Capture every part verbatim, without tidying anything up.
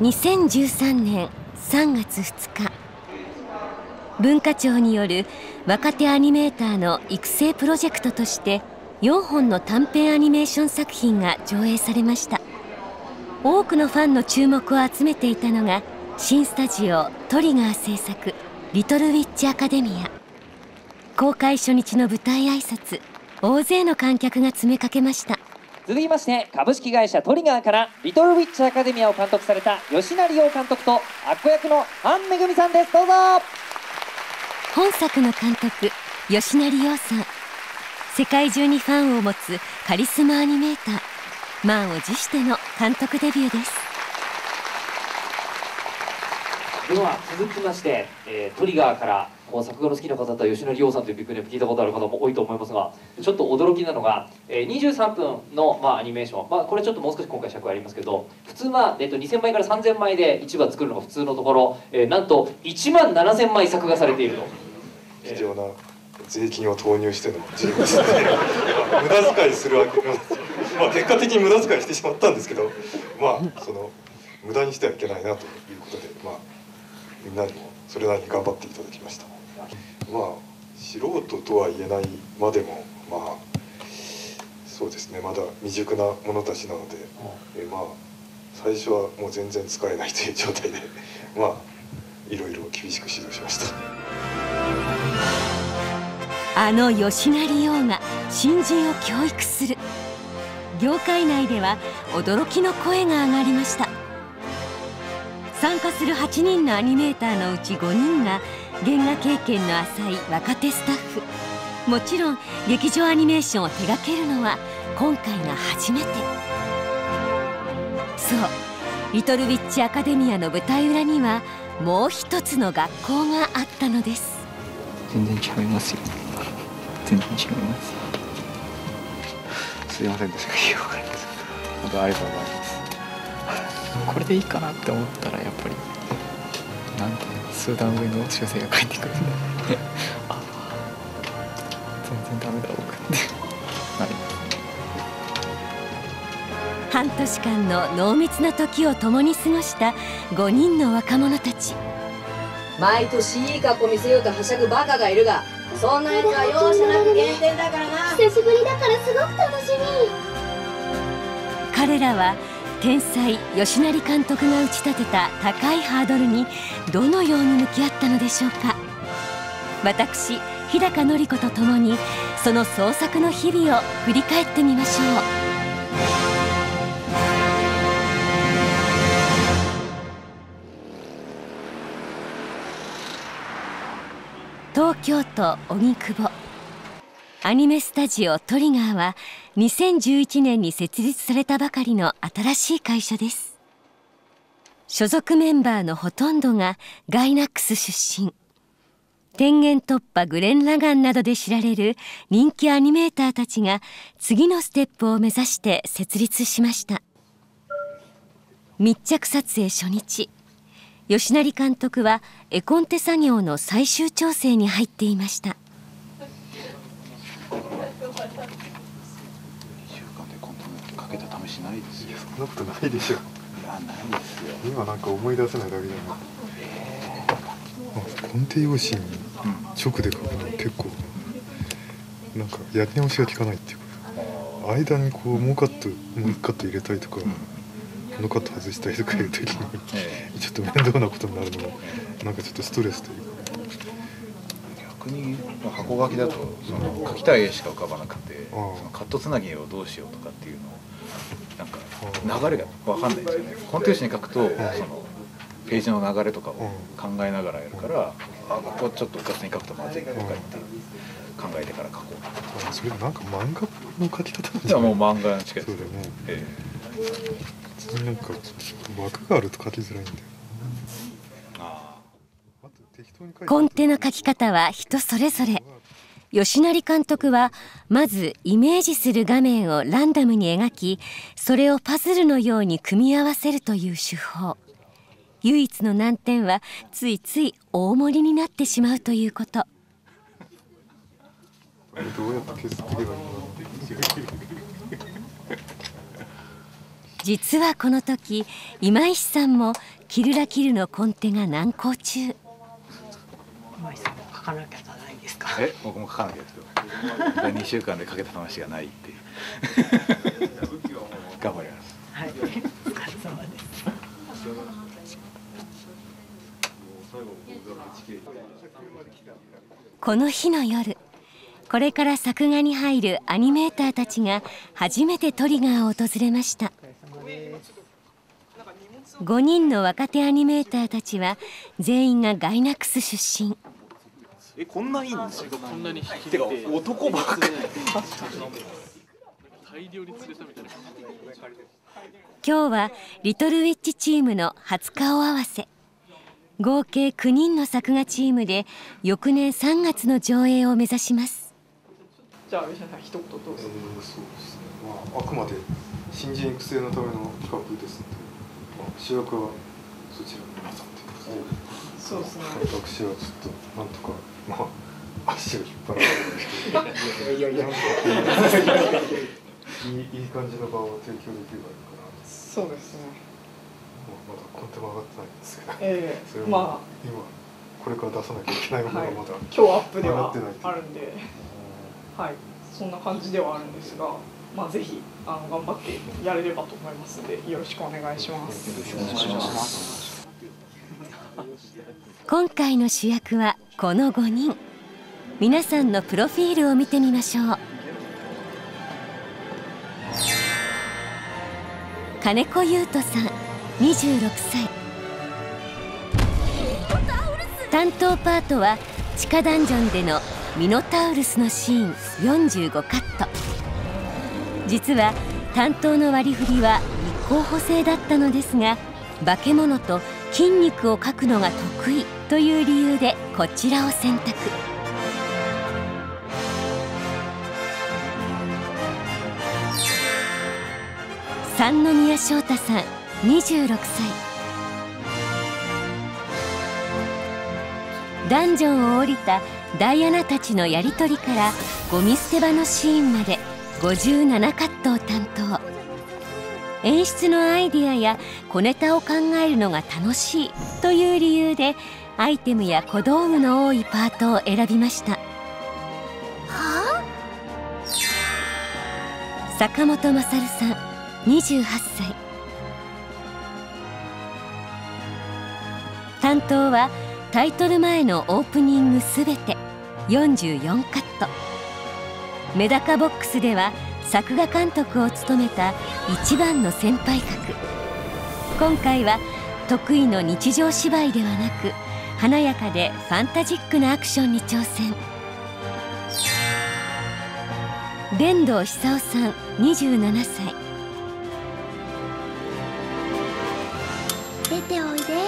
にせんじゅうさんねんさんがつふつか、文化庁による若手アニメーターの育成プロジェクトとしてよんほんの短編アニメーション作品が上映されました。多くのファンの注目を集めていたのが新スタジオトリガー制作リトルウィッチアカデミア。公開初日の舞台挨拶、大勢の観客が詰めかけました。続きまして、株式会社トリガーからリトルウィッチアカデミアを監督された吉成洋監督とアッコ役の潘恵さんです。どうぞ。本作の監督、吉成洋さん、世界中にファンを持つカリスマアニメーター、満を持しての監督デビューです。では続きまして、えー、トリガーからこう作画の好きな方と吉成洋さんというビッグネーム聞いたことある方も多いと思いますが、ちょっと驚きなのが、えー、にじゅうさんぷんの、まあ、アニメーション、まあ、これちょっともう少し今回尺ありますけど、普通は、えー、とにせんまいからさんぜんまいでいちわ作るのが普通のところ、えー、なんといちまんななせんまい作画されていると。必要な税金を投入しての事実ですね。無駄遣いするわけです。まあ結果的に無駄遣いしてしまったんですけど、まあその無駄にしてはいけないなということで、まあみんなにもそれなりに頑張っていただきました。まあ素人とは言えないまでも、まあそうですね、まだ未熟な者たちなので、えまあ最初はもう全然使えないという状態で、まあいろいろ厳しく指導しました。あの吉成洋が新人を教育する。業界内では驚きの声が上がりました。参加するはちにんのアニメーターのうちごにんが原画経験の浅い若手スタッフ。もちろん劇場アニメーションを手掛けるのは今回が初めて。そう「リトルウィッチアカデミア」の舞台裏にはもう一つの学校があったのです。全然違いますよ。全然違います。すいませんでしたけど、本当ありがとうございます。これでいいかなって思ったらやっぱりなんていうの、数段上の修正が返ってくるんで、あ全然ダメだ僕ってなります。半年間の濃密な時を共に過ごしたごにんの若者たち。毎年いい格好見せようとはしゃぐバカがいるが、そんなやつは容赦なく減点だからな。久しぶりだからすごく楽しみ。彼らは天才吉成監督が打ち立てた高いハードルにどのように向き合ったのでしょうか。私日高のり子と共にその創作の日々を振り返ってみましょう。東京都荻窪アニメスタジオトリガーはにせんじゅういちねんに設立されたばかりの新しい会社です。所属メンバーのほとんどがガイナックス出身。天元突破、グレン・ラガンなどで知られる人気アニメーターたちが次のステップを目指して設立しました。密着撮影初日、吉成監督は絵コンテ作業の最終調整に入っていました。にしゅうかんでこんなのかけた試しないですよ。そんなことないでしょ。いやないですよ。今なんか思い出せないだけじゃない。えー、コンテ用紙に直で書くと結構なんかやり直しが効かないっていうか、間にこうもうカットもう一カット入れたりとか。うん、このカット外したりとかいう時にちょっと面倒なことになるのがなんかちょっとストレスというか。逆に箱書きだとその描きたい絵しか浮かばなくて、そのカットつなぎをどうしようとかっていうのなんか流れが分かんないんですよね。コンテーションに書くとそのページの流れとかを考えながらやるから、あここちょっとうかつに書くとまずいとか言って考えてから書こう。それなんか漫画の描き方なんじゃない？もう漫画の近いですよね。ええ、なんか枠があると書きづらいんだよな。コンテの書き方は人それぞれ。吉成監督はまずイメージする画面をランダムに描き、それをパズルのように組み合わせるという手法。唯一の難点はついつい大盛りになってしまうということ。どうやって削っていけばいいの？実はこの時今石さんもキルラキルのコンテが難航中。今石さんも書かなきゃじゃないですか。え、僕も書かなきゃですけど、にしゅうかんで書けた話がないっていう頑張ります。はい、お疲れ様です。この日の夜、これから作画に入るアニメーターたちが初めてトリガーを訪れました。ごにんの若手アニメーターたちは全員がガイナックス出身。え、こんないいんですよ。こんなに引きてか男ばっかり。今日はリトルウィッチチームの初顔合わせ。合計きゅうにんの作画チームで翌年さんがつの上映を目指します。じゃあ吉野さん一言どうですか？えー、そうですね、まあ、あくまで新人育成のための企画ですので、まあ、主役はそちらの皆さんということで、そうですね、私はちょっとなんとか、まあ、足を引っ張られていやいやいやいい感じの場を提供できればいいかなと。そうですね、まだコンテも上がってないんですけど、えー、それも、まあ、今これから出さなきゃいけないものがまだ、はい、今日アップではあるんで、はい、そんな感じではあるんですが、まあ、ぜひあの頑張ってやれればと思いますのでよろしくお願いします。今回の主役はこのごにん。皆さんのプロフィールを見てみましょう。金子優斗さんにじゅうろくさい、担当パートは地下ダンジョンでのミノタウルスのシーンよんじゅうごカット。実は担当の割り振りは立候補制だったのですが、化け物と筋肉を描くのが得意という理由でこちらを選択。三宮祥太さんにじゅうろくさい、ダンジョンを降りたダイアナたちのやり取りからゴミ捨て場のシーンまでごじゅうななカットを担当。演出のアイディアや小ネタを考えるのが楽しいという理由でアイテムや小道具の多いパートを選びました。はあ、坂本勝さんにじゅうはっさい、担当はタイトル前のオープニングすべてよんじゅうよんカット。メダカボックスでは作画監督を務めた一番の先輩格。今回は得意の日常芝居ではなく華やかでファンタジックなアクションに挑戦。伝道久夫さんにじゅうななさい、出ておいで。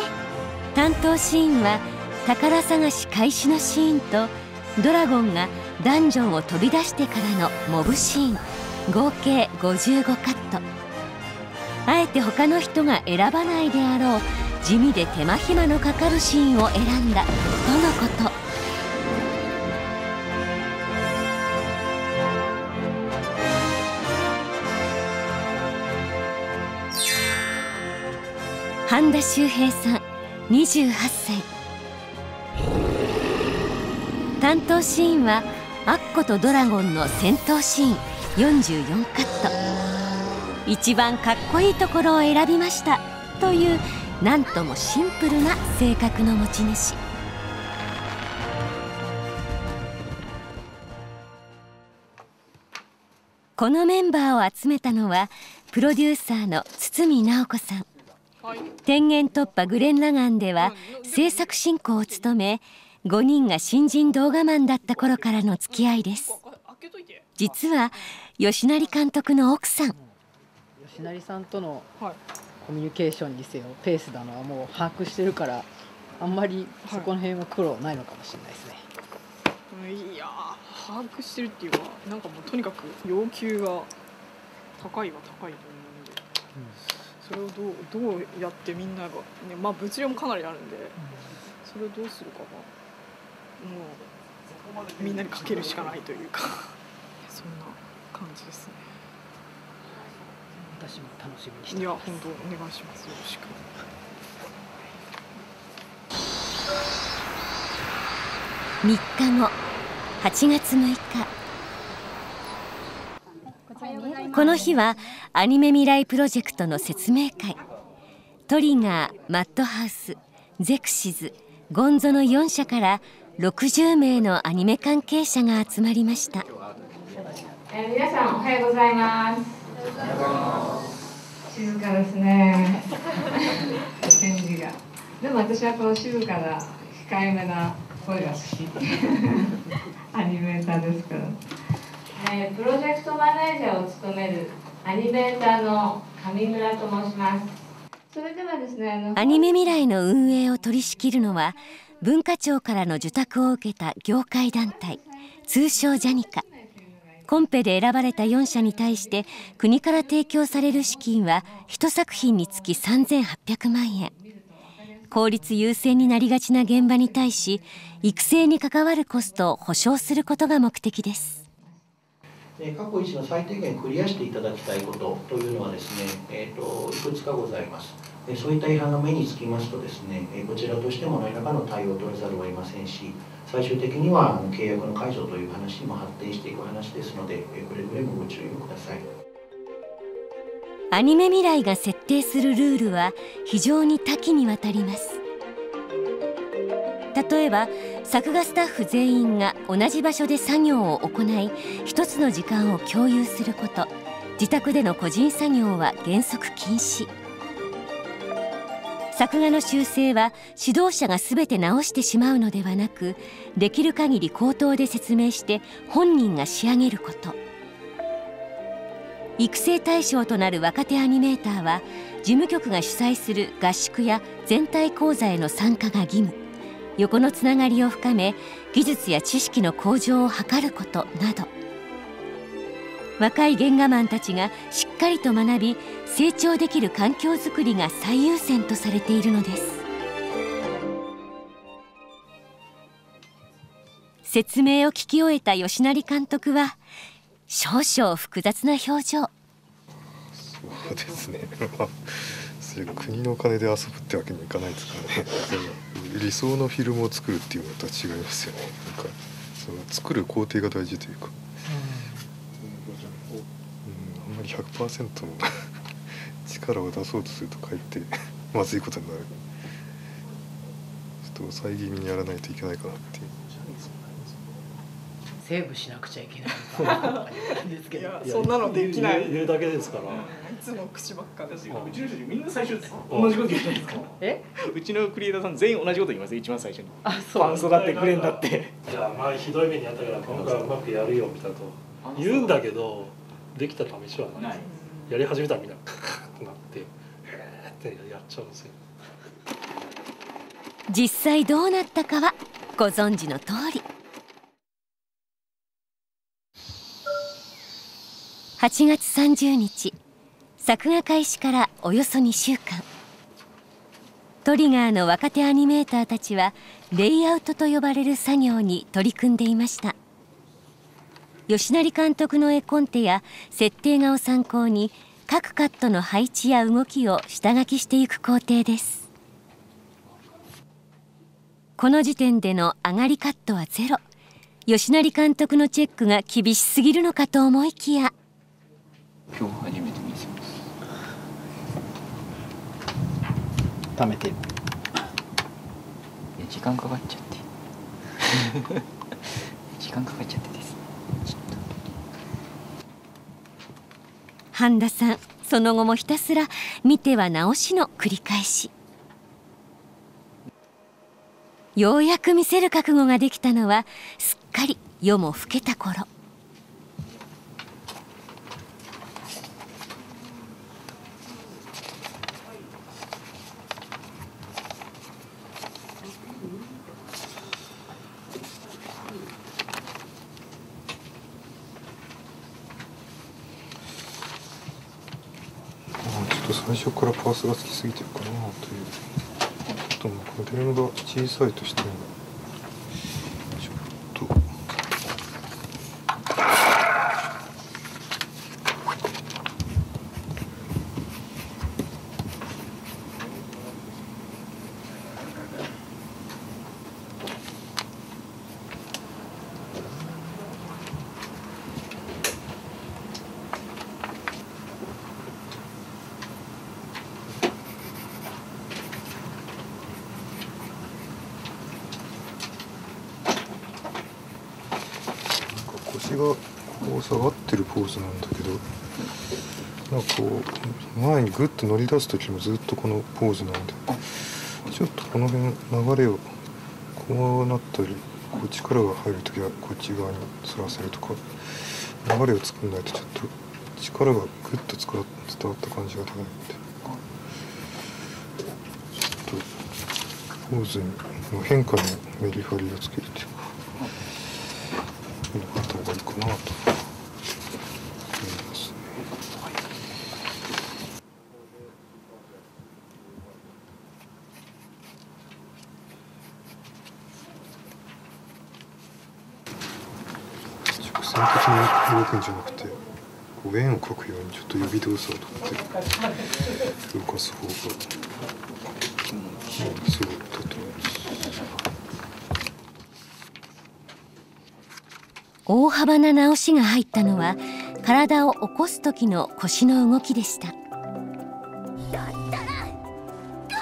担当シーンは宝探し開始のシーンとドラゴンがダンジョンを飛び出してからのモブシーン合計ごじゅうごカット。あえて他の人が選ばないであろう地味で手間暇のかかるシーンを選んだとのこと。半田修平さんにじゅうはっさい、担当シーンはアッコとドラゴンの戦闘シーンよんじゅうよんカット。一番かっこいいところを選びましたというなんともシンプルな性格の持ち主。このメンバーを集めたのはプロデューサーの堤直子さん。天元突破グレンラガンでは制作進行を務め、ごにんが新人動画マンだった頃からの付き合いです。実は吉成監督の奥さん。吉成さんとのコミュニケーションにせよペースだのはもう把握してるから、あんまりそこの辺は苦労ないのかもしれないですね。はい、いやー把握してるっていうのはなんかもうとにかく要求が高いは高いと思うので、うん、それをどうどうやってみんなが、ね、まあ物量もかなりあるんで、それをどうするかはもうみんなにかけるしかないというかそんな感じですね。私も楽しみにしています。いや本当お願いします、よろしく。みっかご、はちがつむいか、この日はアニメ未来プロジェクトの説明会。トリガー、マッドハウス、ゼクシズ、ゴンゾのよんしゃからろくじゅうめいのアニメ関係者が集まりました。えー、皆さんおはようございます。静かですね。返事が。でも私はこの静かな控えめな声が好き。アニメーターですから、えー。プロジェクトマネージャーを務めるアニメーターの上村と申します。それではですね、アニメ未来の運営を取り仕切るのは文化庁からの受託を受けた業界団体、通称ジャニカ。コンペで選ばれたよんしゃに対して国から提供される資金はいっさくひんにつきさんぜんはっぴゃくまんえん。効率優先になりがちな現場に対し育成に関わるコストを保証することが目的です。各一の最低限クリアしていただきたいことというのはですね、えーと、いくつかございます。そういった違反が目につきますとですね、こちらとしても何らかの対応を取らざるを得ませんし、最終的には契約の解除という話にも発展していく話ですので、くれぐれもご注意ください。アニメ未来が設定するルールは非常に多岐にわたります。例えば作画スタッフ全員が同じ場所で作業を行い一つの時間を共有すること、自宅での個人作業は原則禁止。作画の修正は指導者が全て直してしまうのではなく、できる限り口頭で説明して本人が仕上げること。育成対象となる若手アニメーターは事務局が主催する合宿や全体講座への参加が義務。横のつながりを深め技術や知識の向上を図ることなど、若い原画マンたちがしっかりと学び成長できる環境づくりが最優先とされているのです。説明を聞き終えた吉成監督は少々複雑な表情。そうですね国のお金で遊ぶってわけにはいかないですからね。理想のフィルムを作るっていうのとは違いますよね。なんかその作る工程が大事というか、うんうん、あんまり ひゃくパーセント の力を出そうとするとかえってまずいことになる。ちょっと抑え気味にやらないといけないかなっていう。セーブしなくちゃいけないかですけど、いやそんなのできない。言うだけですから。いつも口ばっかです。うちの人みんな最初同じこと言うじゃないですか。え？うちのクリエイターさん全員同じこと言います。一番最初に。あ、そう。パンソだってクレーンだって。じゃあまあひどい目にあったから今回うまくやるよみたいなと言うんだけど、できた試しはない。やり始めたらみんなカカッとなってってやっちゃうんですよ。実際どうなったかはご存知の通り。はちがつさんじゅうにち、作画開始からおよそにしゅうかん、トリガーの若手アニメーターたちはレイアウトと呼ばれる作業に取り組んでいました。吉成監督の絵コンテや設定画を参考に各カットの配置や動きを下書きしていく工程です。この時点での上がりカットはゼロ。吉成監督のチェックが厳しすぎるのかと思いきや、今日初めて見せます。貯めて。時間かかっちゃって。時間かかっちゃってです。半田さん、その後もひたすら見ては直しの繰り返し。ようやく見せる覚悟ができたのは、すっかり夜も更けた頃。最初からパースがつきすぎてるかなという。ちょっとモデルが小さいとしてもちょっとがこう下がってるポーズなんだけど、なんかこう前にグッと乗り出す時もずっとこのポーズなので、ちょっとこの辺流れをこうなったり、こう力が入る時はこっち側に反らせるとか、流れを作んないとちょっと力がグッと伝わった感じが出ないので、ちょっとポーズの変化にメリハリをつけるというか、よかった方がいいかなと。直線的に動くんじゃなくて、こう円を描くようにちょっと予備動作をとって動かす方がすごいだと思います。大幅な直しが入ったのは、体を起こす時の腰の動きでした。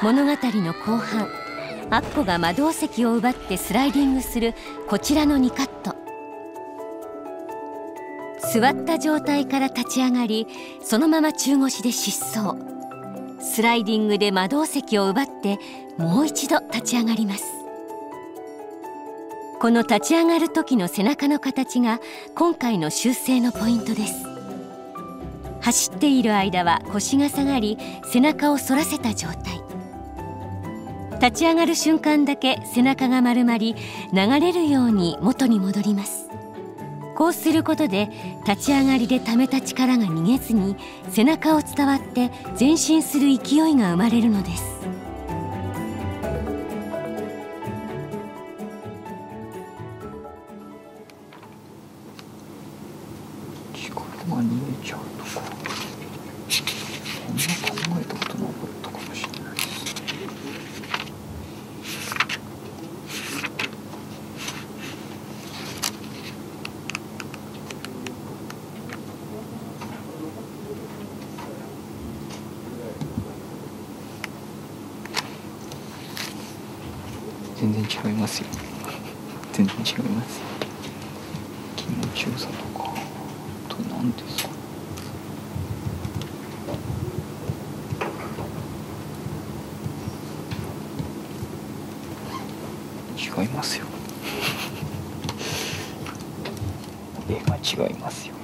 物語の後半、アッコが魔導石を奪ってスライディングするこちらのにカット。座った状態から立ち上がり、そのまま中腰で疾走。スライディングで魔導石を奪ってもう一度立ち上がります。この立ち上がる時の背中の形が今回の修正のポイントです。走っている間は腰が下がり、背中を反らせた状態。立ち上がる瞬間だけ背中が丸まり、流れるように元に戻ります。こうすることで、立ち上がりで溜めた力が逃げずに背中を伝わって前進する勢いが生まれるのです。力が逃げちゃうとか、こんな考えたことなかったかもしれないですね。全然違いますよ。全然違いますよ。気持ちよさとか、あと何ですか。違いますよ。絵が違いますよ。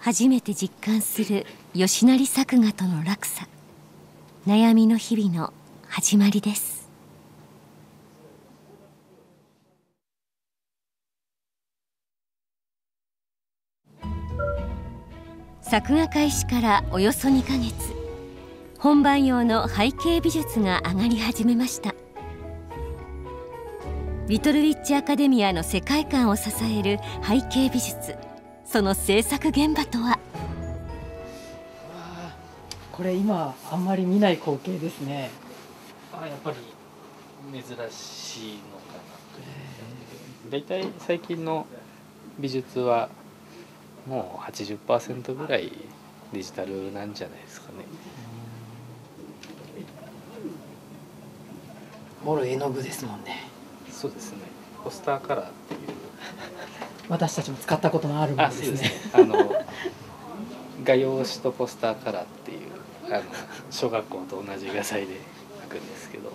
初めて実感する吉成作画との落差。悩みの日々の始まりです。作画開始からおよそにかげつ、本番用の背景美術が上がり始めました。リトルウィッチアカデミアの世界観を支える背景美術、その制作現場とは。これ今あんまり見ない光景ですね。あ、やっぱり珍しいのかなと。大体最近の美術はもう はちじゅっパーセント ぐらいデジタルなんじゃないですかね。もろ絵の具ですもんね。そうですね。ポスターカラーっていう。私たちも使ったことのあるものですね。あの画用紙とポスターカラーっていう、あの小学校と同じ画材で描くんですけど、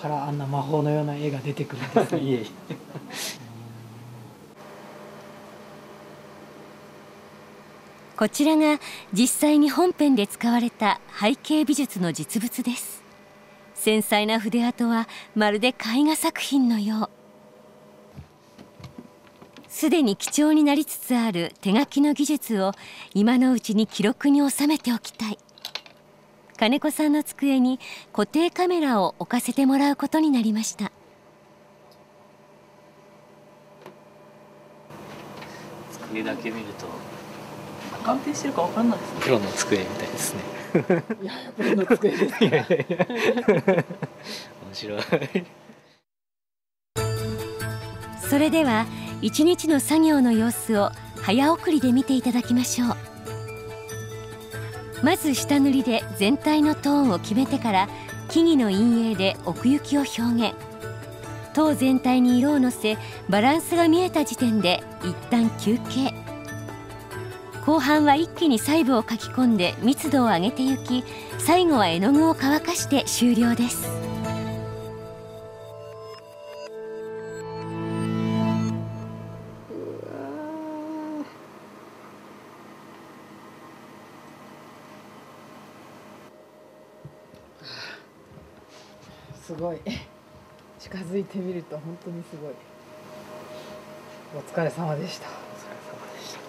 からあんな魔法のような絵が出てくるんですね。いえいえ。こちらが実際に本編で使われた背景美術の実物です。繊細な筆跡はまるで絵画作品のよう。すでに貴重になりつつある手書きの技術を今のうちに記録に収めておきたい。金子さんの机に固定カメラを置かせてもらうことになりました。机だけ見ると完成してるかわかんないですね。プロの机みたいですね。いや、プロの机ですね。いやいやいや面白い。それでは一日の作業の様子を早送りで見ていただきましょう。まず下塗りで全体のトーンを決めてから、木々の陰影で奥行きを表現。塔全体に色をのせ、バランスが見えた時点で一旦休憩。後半は一気に細部を描き込んで密度を上げていき、最後は絵の具を乾かして終了です。すごい。近づいてみると本当にすごい。お疲れ様でした。お疲れ様でした。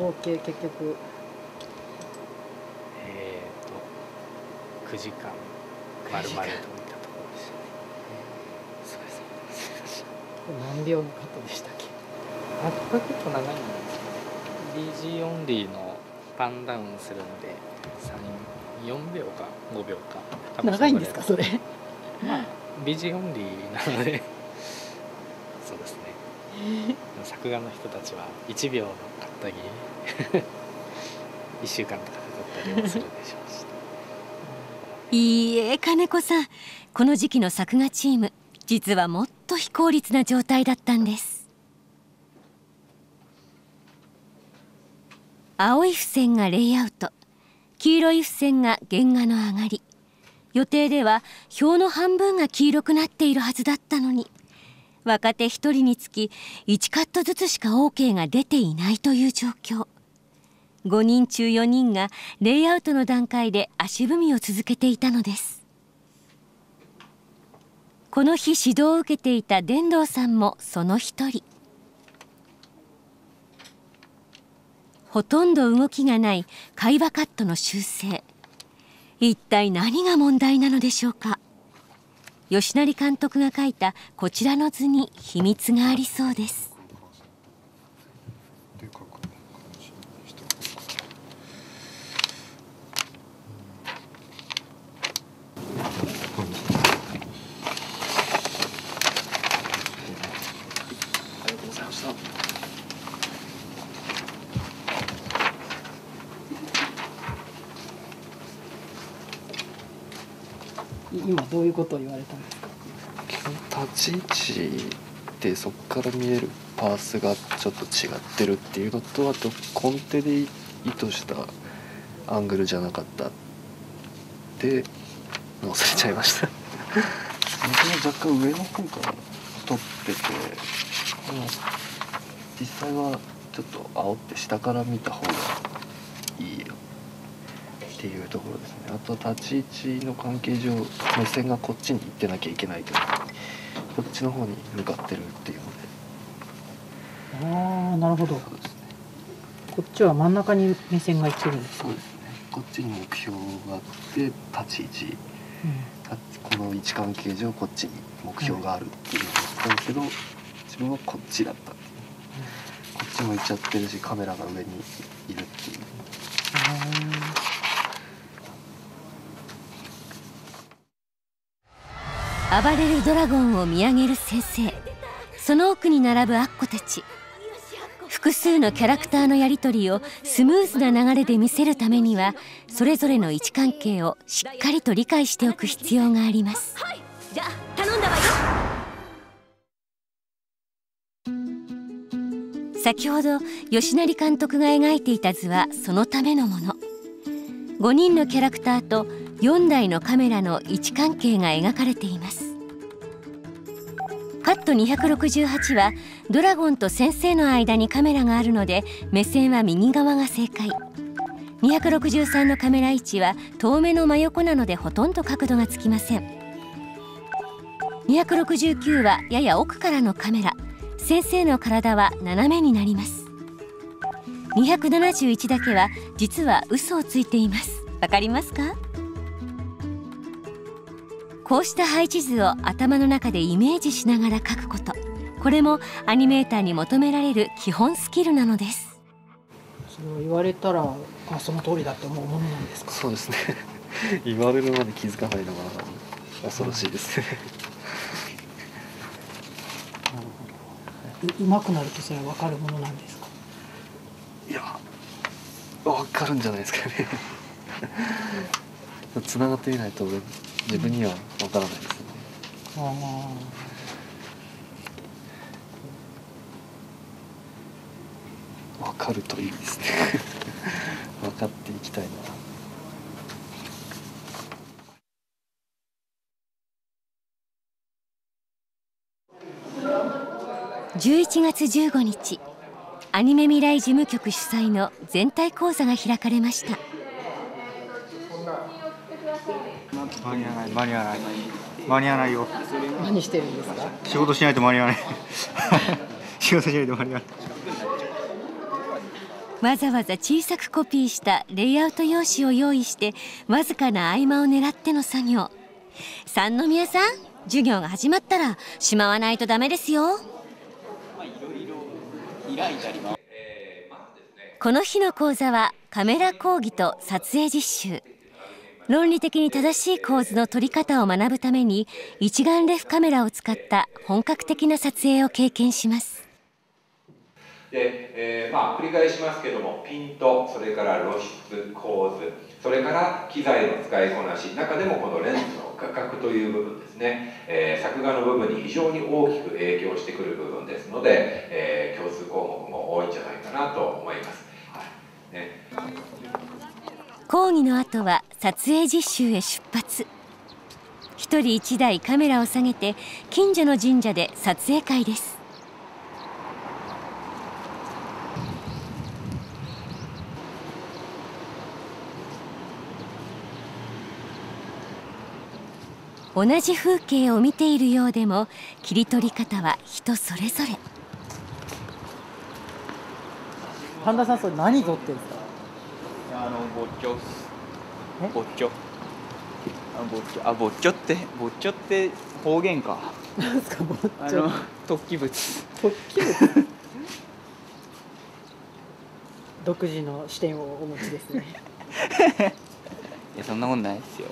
合計結局えっとくじかん丸々と見たところでしたね。何秒カットでしたっけ？あ、これ結構長いんですけど、ね、ディージー オンリーのパンダウンするのでさん、よんびょうかごびょうか。長いんですかそれ？まあビージー オンリーなのでそうですね。作画の人たちはいちびょうのカットにいっしゅうかんとかかかったりするでしょうし。いいえ、金子さん、この時期の作画チーム、実はもっと非効率な状態だったんです。青い付箋がレイアウト、黄色い付箋が原画の上がり、予定では表の半分が黄色くなっているはずだったのに、若手一人につきいちカットずつしか オーケー が出ていないという状況。ごにんちゅうよにんがレイアウトの段階で足踏みを続けていたのです。この日指導を受けていた伝道さんもその一人。ほとんど動きがない会話カットの修正、一体何が問題なのでしょうか。吉成監督が描いたこちらの図に秘密がありそうです。今どういうことを言われたんですか？立ち位置でそこから見えるパースがちょっと違ってるっていうのと、あと根底で意図したアングルじゃなかったで載せちゃいました。若干上の方から撮ってて、実際はちょっと煽って下から見た方がいいよっていうところですね。あと立ち位置の関係上、目線がこっちに行ってなきゃいけないという、こっちの方に向かってるっていうので。ああ、なるほど。そうですね。こっちは真ん中に目線が行ってるんですか。そうですね。こっちに目標があって立ち位置、うん、この位置関係上こっちに目標があるっていうのだったんですけど、うん、自分はこっちだったっていう、うん、こっちも行っちゃってるし、カメラが上にいるっていう。暴れるドラゴンを見上げる先生、その奥に並ぶアッコたち、複数のキャラクターのやり取りをスムーズな流れで見せるためには、それぞれの位置関係をしっかりと理解しておく必要があります。はい、じゃあ頼んだわよ。先ほど吉成監督が描いていた図はそのためのもの。ごにんのキャラクターとよんだいのカメラの位置関係が描かれています。カットにひゃくろくじゅうはちはドラゴンと先生の間にカメラがあるので目線は右側が正解。にひゃくろくじゅうさんのカメラ位置は遠目の真横なのでほとんど角度がつきません。にひゃくろくじゅうきゅうはやや奥からのカメラ、先生の体は斜めになります。にひゃくななじゅういちだけは実は嘘をついています。わかりますか？こうした配置図を頭の中でイメージしながら描くこと、これもアニメーターに求められる基本スキルなのです。それは言われたらあその通りだって思うものなんですか。そうですね言われるまで気づかないのが恐ろしいですねうまくなるとそれは分かるものなんですか。いや分かるんじゃないですかねつながってみないと自分には分からないですね、うん、あ分かるといいですね分かっていきたいな。じゅういちがつじゅうごにち、アニメ未来事務局主催の全体講座が開かれました。間に合わない、間に合わない、間に合わないよ。何してるんですか。仕事しないと間に合わない。仕事しないと間に合わない。わざわざ小さくコピーしたレイアウト用紙を用意して、わずかな合間を狙っての作業。三宮さん、授業が始まったらしまわないとダメですよ。この日の講座はカメラ講義と撮影実習。論理的に正しい構図の撮り方を学ぶために一眼レフカメラを使った本格的な撮影を経験します。で、えー、まあ繰り返しますけども、ピント、それから露出、構図、それから機材の使いこなし、中でもこのレンズの画角という部分ですね、えー、作画の部分に非常に大きく影響してくる部分ですので、えー、共通項目も多いんじゃないかなと思います、はいね、講義の後は撮影実習へ出発。一人一台カメラを下げて近所の神社で撮影会です。同じ風景を見ているようでも切り取り方は人それぞれ。半田さん、それ何撮ってるんですか。あのボッチョっす。ボッチョ。あボッチョ、あボッチョってボッチョって方言か。なんですかボッチョ。あの突起物。突起物。独自の視点をお持ちですね。いやそんなもんないですよ。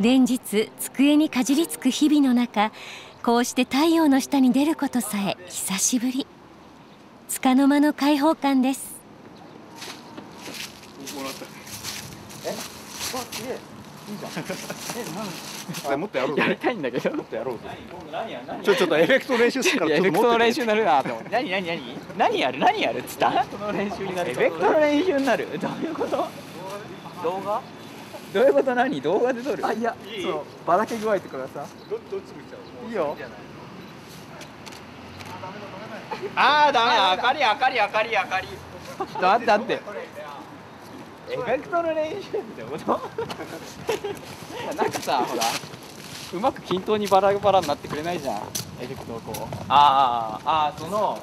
連日机にかじりつく日々の中、こうして太陽の下に出ることさえ久しぶり。束の間の開放感です。もっとやろう、やりたいんだけど、もっとやろう。ちょっとエフェクト練習するから、エフェクトの練習になるなと思って。何何何何やる何やるっつった。エフェクトの練習になる。どういうこと。動画どういうこと。何動画で撮る。あ、いや、そのばらけ具合とかがさ。どっち向いちゃう。いいよ。ああ、だめ、明かり、明かり、明かり、明かり。だって、だって。エフェクトの練習ってこと。なんかさ、ほら。うまく均等にバラバラになってくれないじゃん。エフェクトをこう。ああ、ああ、その。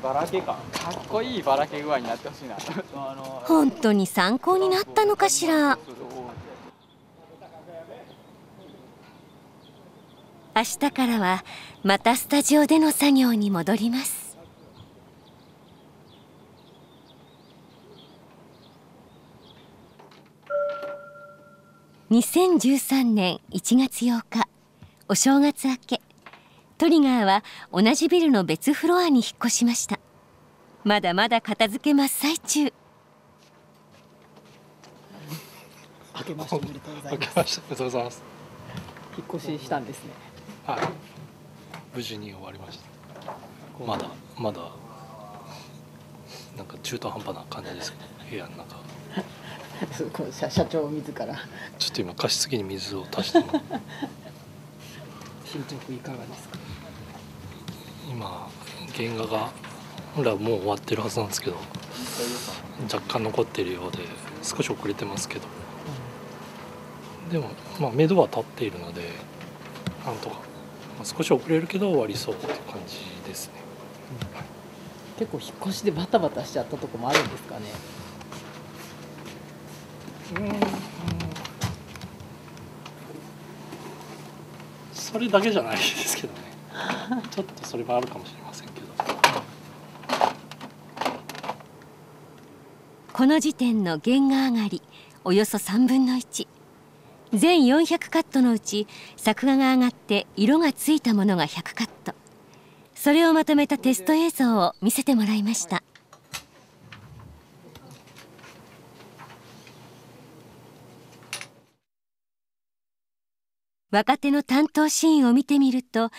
バラけか。かっこいいバラけ具合になってほしいな。本当に参考になったのかしら。明日からはまたスタジオでの作業に戻ります。にせんじゅうさんねんいちがつようか、お正月明け、トリガーは同じビルの別フロアに引っ越しました。まだまだ片付け真っ最中。明けましておめでとうございます。明けましておめでとうございます。引っ越ししたんですね。はい、無事に終わりました。まだまだなんか中途半端な感じですけど、部屋の中そうこう 社, 社長自らちょっと今加湿器に水を足しても進捗いかがですか。今原画がほらもう終わってるはずなんですけど、若干残っているようで少し遅れてますけど、うん、でもまあ目処は立っているのでなんとか。少し遅れるけど終わりそうという感じですね、うん、結構引っ越しでバタバタしちゃったとこもあるんですかね。うんそれだけじゃないですけどねちょっとそれはあるかもしれませんけど、この時点の原画上がりおよそさんぶんのいち、全よんひゃくカットのうち作画が上がって色がついたものがひゃくカット、それをまとめたテスト映像を見せてもらいました。若手の担当シーンを見てみると、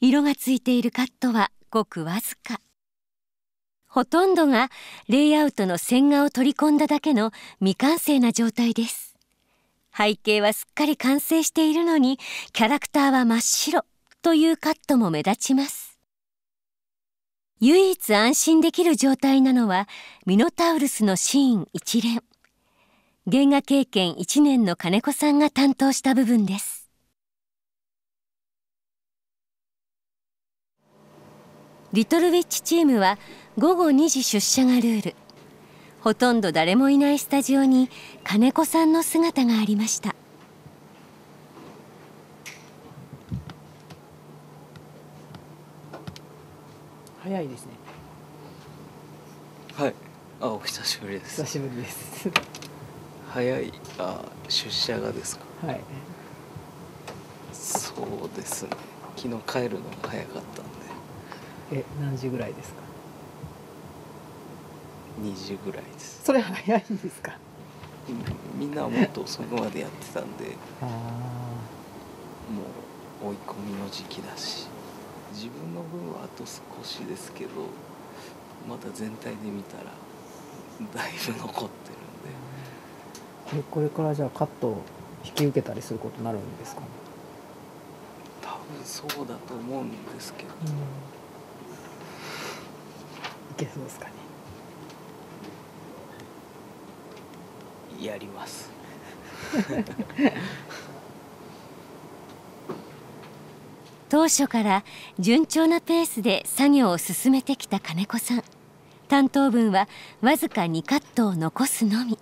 色がついているカットはごくわずか。ほとんどがレイアウトの線画を取り込んだだけの未完成な状態です。背景はすっかり完成しているのに、キャラクターは真っ白というカットも目立ちます。唯一安心できる状態なのはミノタウルスのシーン一連。原画経験いちねんの金子さんが担当した部分です。リトルウィッチチームはごごにじ出社がルール。ほとんど誰もいないスタジオに金子さんの姿がありました。早いですね。はい、あ、お久しぶりです。久しぶりです。早い。あ、出社がですか。はい、そうですね、昨日帰るのが早かったんで。え、何時ぐらいですか。にじぐらいです。それ早いんですか。みんなはもっと遅くまでやってたんで、あもう追い込みの時期だし、自分の分はあと少しですけど、また全体で見たらだいぶ残ってるんで。これからじゃあカットを引き受けたりすることになるんですかね。多分そうだと思うんですけど。うん、そうですかね。やります。当初から順調なペースで作業を進めてきた金子さん。担当分はわずかにカットを残すのみ。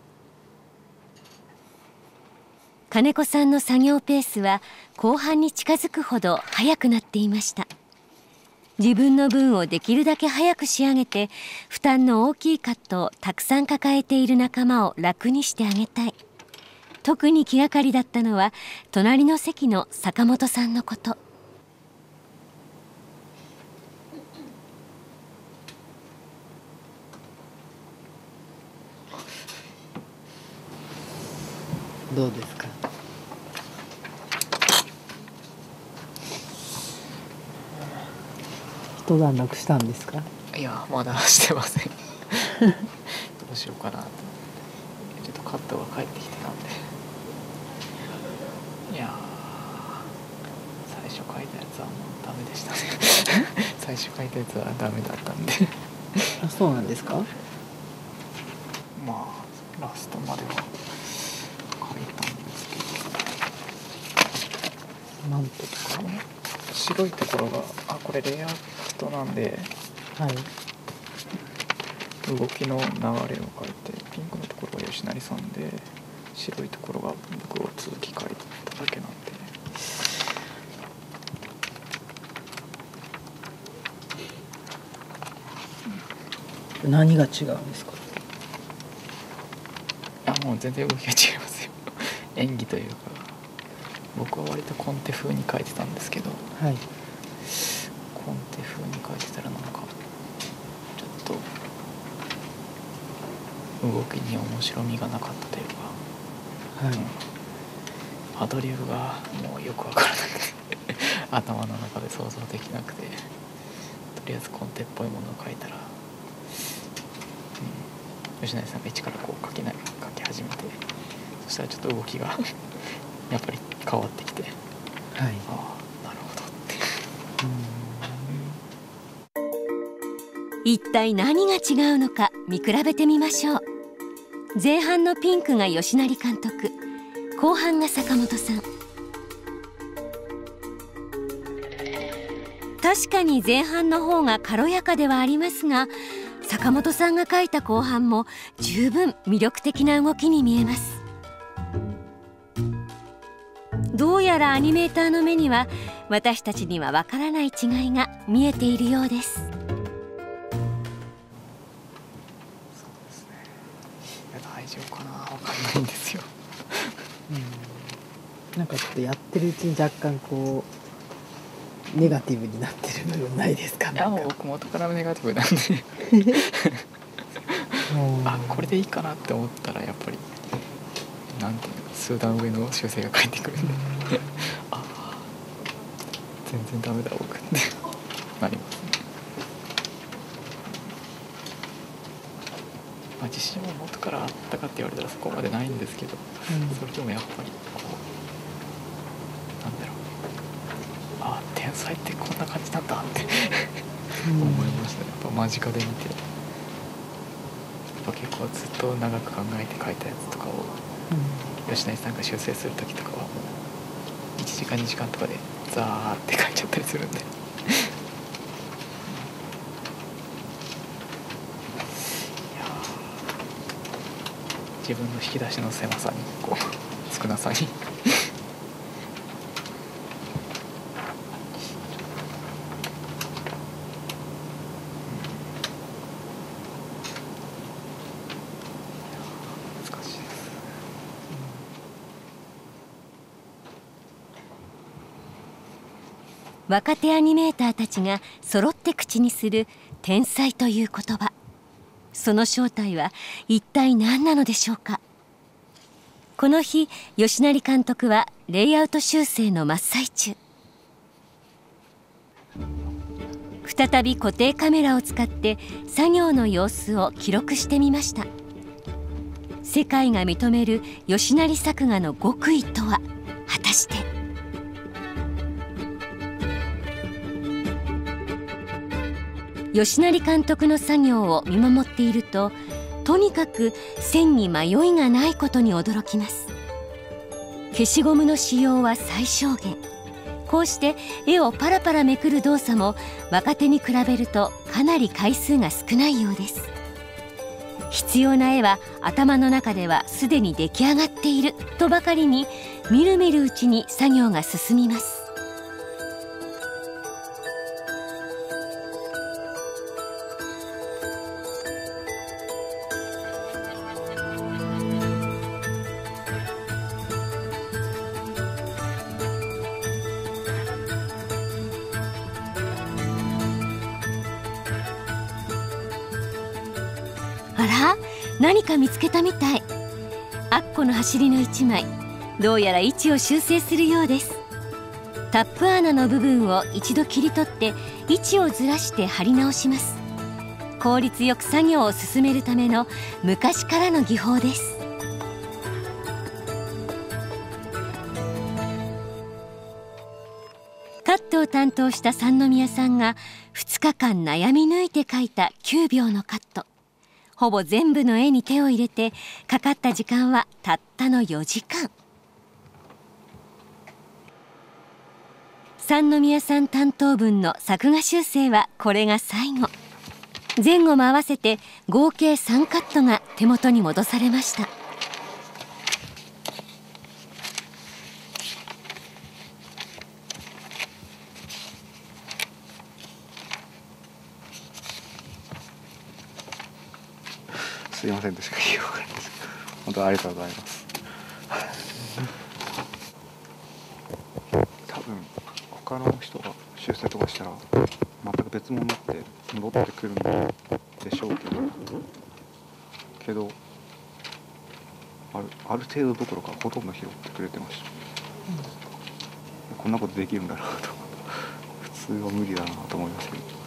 金子さんの作業ペースは後半に近づくほど速くなっていました。自分の分をできるだけ早く仕上げて、負担の大きいカットをたくさん抱えている仲間を楽にしてあげたい。特に気がかりだったのは隣の席の坂本さんのこと。どうですか。一段落したんですか。いや、まだしてません。どうしようかなと。ちょっとカットが返ってきてたんで。いや、最初書いたやつはもうダメでしたね。最初書いたやつはダメだったんで。あ、そうなんですか。まあラストまでは書いたんですけど。なんていうかね。白いところが、あ、これレイアウトなんで、はい、動きの流れを書いて、ピンクのところが吉成さんで、白いところが僕を続き書いただけなんで、うん、何が違うんですか。あ、もう全然動きが違いますよ。演技というか、僕は割とコンテ風に書いてたんですけど、はい、コンテ風に書いてたらなんかちょっと動きに面白みがなかったというか、はい、うん、アドリブがもうよく分からなくて頭の中で想像できなくて、とりあえずコンテっぽいものを書いたら、うん、吉成さんが一からこう書きな、書き始めて、そしたらちょっと動きがやっぱり変わってきて、はい、ああなるほどって。うん、一体何が違うのか見比べてみましょう。前半のピンクが吉成監督、後半が坂本さん。確かに前半の方が軽やかではありますが、坂本さんが描いた後半も十分魅力的な動きに見えます。どうやらアニメーターの目には私たちにはわからない違いが見えているようです。そうですね、いや大丈夫かな、わかんないんですようん、なんかちょっとやってるうちに若干こうネガティブになってる部分ないですかね。いやもう僕元からネガティブなんであ、これでいいかなって思ったらやっぱりなんていうか数段上の修正が返ってくるんでああ全然ダメだ僕ってなりますね。まあ、自信は元からあったかって言われたらそこまでないんですけど、うん、それでもやっぱりこうなんだろう、ああ天才ってこんな感じなんだって思いましたね。やっぱ間近で見て。結構ずっと長く考えて書いたやつとかを、うん、吉成さんが修正する時とかはもういちじかんにじかんとかでザーって書いちゃったりするんでいや自分の引き出しの狭さにこう少なさに若手アニメーターたちが揃って口にする天才という言葉、その正体は一体何なのでしょうか。この日吉成監督はレイアウト修正の真っ最中。再び固定カメラを使って作業の様子を記録してみました。世界が認める吉成作画の極意とは果たして。吉成監督の作業を見守っていると、とにかく線に迷いがないことに驚きます。消しゴムの使用は最小限、こうして絵をパラパラめくる動作も若手に比べるとかなり回数が少ないようです。必要な絵は頭の中ではすでに出来上がっているとばかりに、みるみるうちに作業が進みます。あら、何か見つけたみたい。アッコの走りのいちまい、どうやら位置を修正するようです。タップ穴の部分を一度切り取って位置をずらして貼り直します。効率よく作業を進めるための昔からの技法です。カットを担当した三宮さんがふつかかん悩み抜いて描いたきゅうびょうのカット、ほぼ全部の絵に手を入れてかかった時間はたったのよじかん。三宮さん担当分の作画修正はこれが最後。前後も合わせて合計さんカットが手元に戻されました。すいませんとしか言いようがないです。本当にありがとうございます。多分他の人が修正とかしたら全く別物になって戻ってくるんでしょうけど、けどあるある程度どころかほとんど拾ってくれてました。うん、こんなことできるんだなと、普通は無理だなと思いますけど。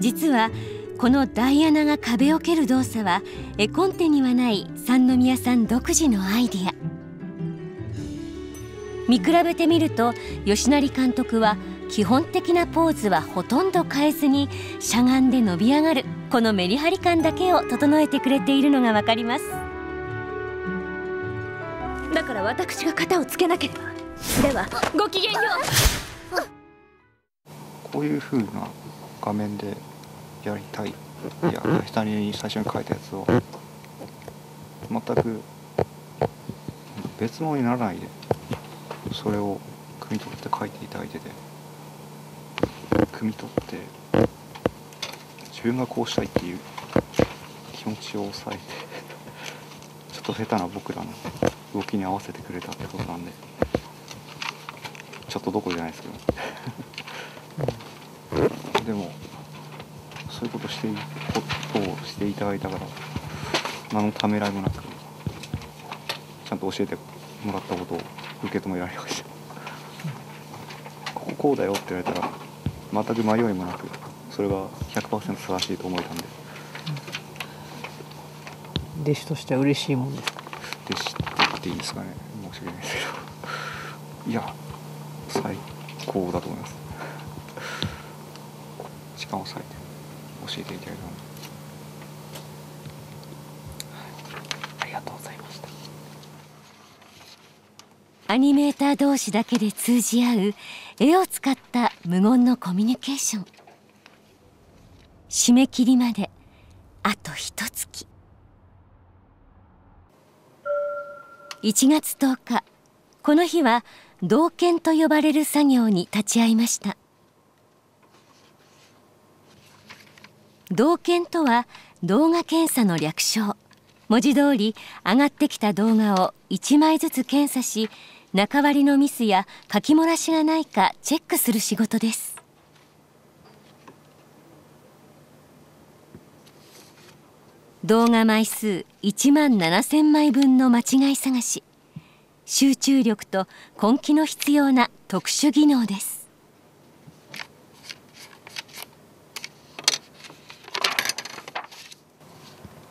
実はこのダイアナが壁を蹴る動作は絵コンテにはない三宮さん独自のアイディア。見比べてみると吉成監督は基本的なポーズはほとんど変えずにしゃがんで伸び上がるこのメリハリ感だけを整えてくれているのが分かります。だから私が型をつけなければ。ではごきげんよう。こういう風な画面でやりたい、いや下に最初に書いたやつを全く別のにならないでそれを汲み取って書いていただいてて、汲み取って自分がこうしたいっていう気持ちを抑えてちょっと下手な僕らの動きに合わせてくれたってことなんで、ちょっとどころじゃないですけどでもそういうことしてことをしていただいたから何のためらいもなくちゃんと教えてもらったことを受け止められました。こここうだよって言われたら全く迷いもなくそれが ひゃくパーセント 正しいと思えたんで、うん、弟子としては嬉しいもんですか。弟子って言っていいですかね、申し訳ないですけど、いや最高だと思います。時間を割いて教えていただいたのでありがとうございました。アニメーター同士だけで通じ合う絵を使った無言のコミュニケーション、締め切りまであとひとつき。いちがつとおか、この日は導見と呼ばれる作業に立ち会いました。導見とは動画検査の略称。文字通り上がってきた動画をいちまいずつ検査し、中割りのミスや書き漏らしがないかチェックする仕事です。動画枚数いちまんななせんまい分の間違い探し、集中力と根気の必要な特殊技能です。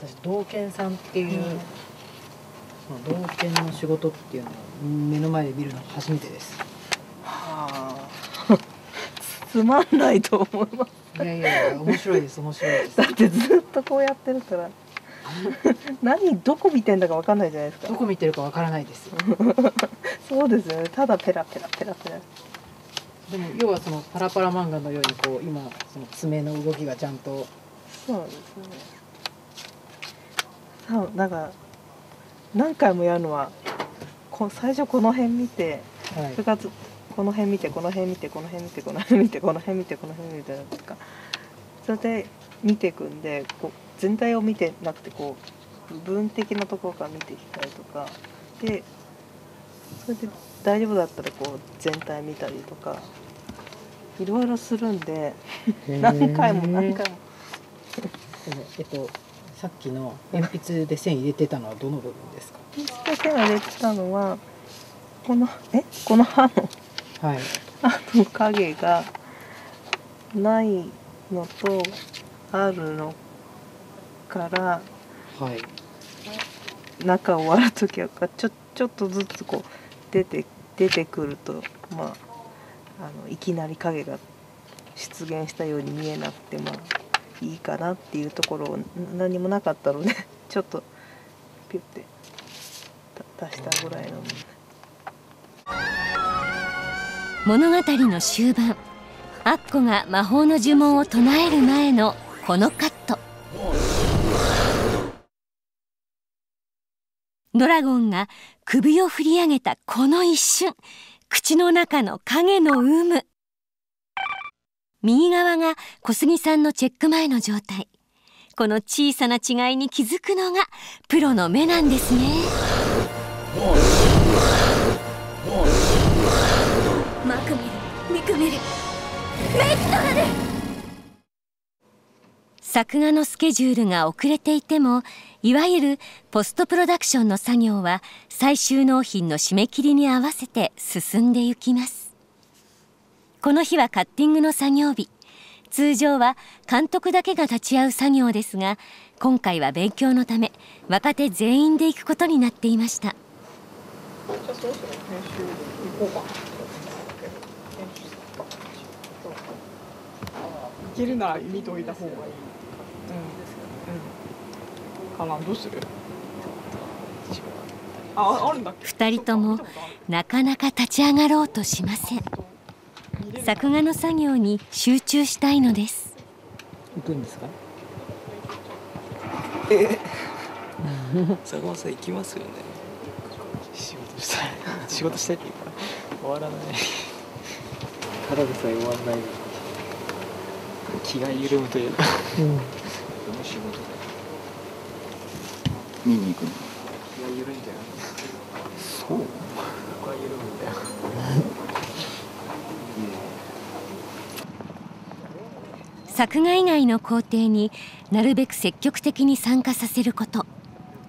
私導見さんっていう、うん、その導見の仕事っていうのを目の前で見るのが初めてです。はあつまんないと思います。いやいや面白いです、面白いです。だってずっとこうやってるから何どこ見てんだか分かんないじゃないですか。どこ見てるか分からないですそうですよね、ただペラペラペラペラ。でも要はそのパラパラ漫画のようにこう今その爪の動きがちゃんと。そうですね、多分なんか何回もやるのはこ最初この辺見て、はい、それからこの辺見てこの辺見てこの辺見てこの辺見てこの辺見てこの辺見てとかそれで見ていくんで、こう全体を見てなくてこう部分的なところから見てきたりとかで、それで大丈夫だったらこう全体見たりとかいろいろするんで何回も何回もえっとさっきの鉛筆で線入れてたのはどの部分ですか。鉛筆で線入れてたのはこのえこの歯のはい歯の影がないのとあるのから、はい、中を割るときはちょちょっとずつこう出て出てくると、まあ、あのいきなり影が出現したように見えなくてまあいいかなっていうところを何もなかったのでちょっとピュッて足したぐらいの。物語の終盤、アッコが魔法の呪文を唱える前のこのカット。ドラゴンが首を振り上げたこの一瞬、口の中の影の有無。右側が小杉さんのチェック前の状態。この小さな違いに気づくのがプロの目なんですね。マクメル、ミクメル、メットだね。作画のスケジュールが遅れていても、いわゆるポストプロダクションの作業は最終納品の締め切りに合わせて進んでいきます。この日はカッティングの作業日。通常は監督だけが立ち会う作業ですが、今回は勉強のため若手全員で行くことになっていました。行けるなら見といた方がいい。ふたりともなかなか立ち上がろうとしません。作画の作業に集中したいのです。行くんですか。ええ、探す行きますよね。仕事したい仕事したいっていうか終わらないただでさえ終わらないのに気が緩むというか、うん、どの仕事だよ見に行くの気が緩いんだよそう僕は緩むんだよ作画以外の工程になるべく積極的に参加させること